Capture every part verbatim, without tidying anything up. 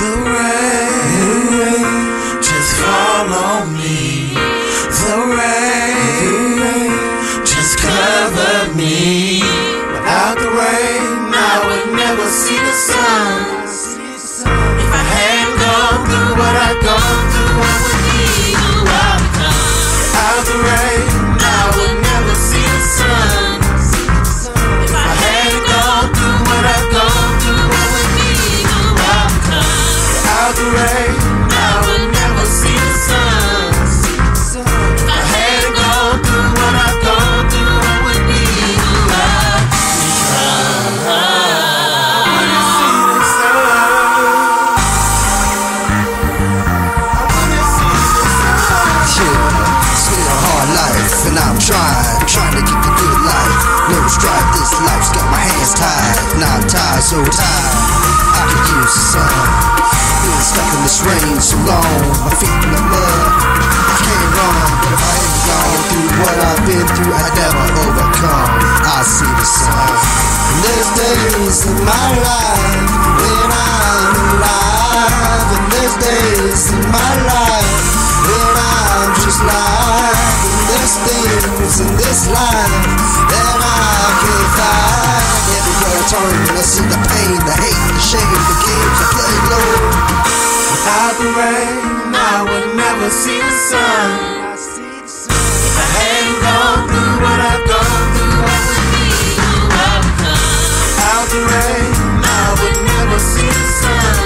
The rain, the rain, just follow me. The rain, the rain, just cover me. Without the rain, I would never see the sun. Trying, trying to keep a good life. No strife, this life's got my hands tied. Now I'm tired, so tired, I could use the sun. Been stuck in this rain so long, my feet in the mud, I can't run. But if I ain't gone through what I've been through, I'd never overcome. I see the sun. And there's days in my life when I'm alive, and there's days in my life when I'm just live. Things in this life that I can't fight. Everywhere I turn, I see the pain, the hate, the shame, the games I play low. Without the rain, I would never see the sun. If I hadn't gone through what I've gone through, I would be who I've become. Without the rain, I would never see the sun.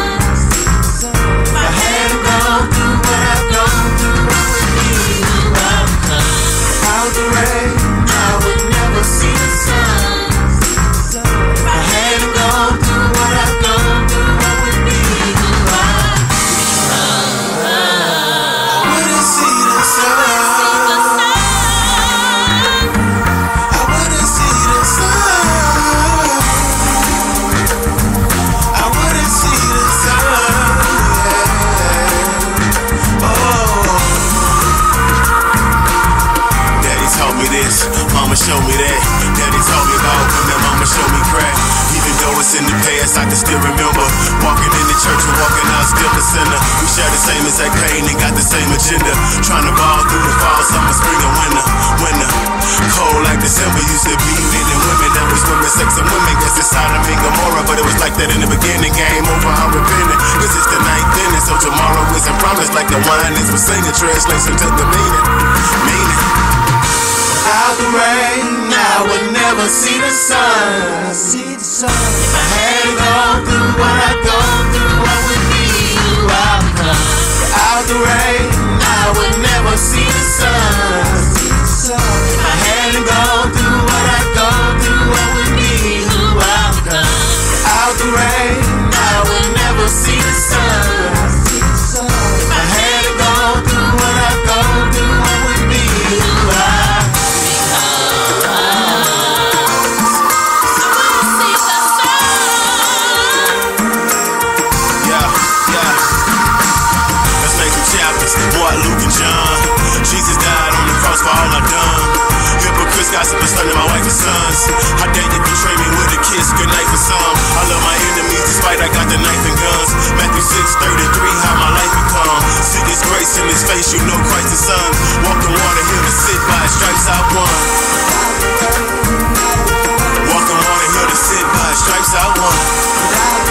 Mama showed me that, daddy told me about, now mama showed me crack. Even though it's in the past, I can still remember walking in the church and walking out still a sinner. We share the same exact pain and got the same agenda, trying to ball through the fall, summer, spring, and winter, winter. Cold like December, used to be men and women that was women, sex and women. Guess it's Sodom and Gomorrah, but it was like that in the beginning. Game over, I repented, cause it's the ninth inning, so tomorrow isn't promised. Like the wine is, we're singing translation to the meaning, meaning. Without the rain, I would never see the sun. If I had gone through what I've gone through, I would be who I've become. Without the rain, I would never see the sun. If I had gone through what I've gone through, I would be who I've become. Without the rain, I would never see the sun. How dare you betray me with a kiss, good night for some. I love my enemies despite I got the knife and guns. Matthew six thirty-three, how my life become. See this grace in his face, you know Christ the Son. Walk the water, here to sit by his stripes I won. Walk the water, here to sit by his stripes I won.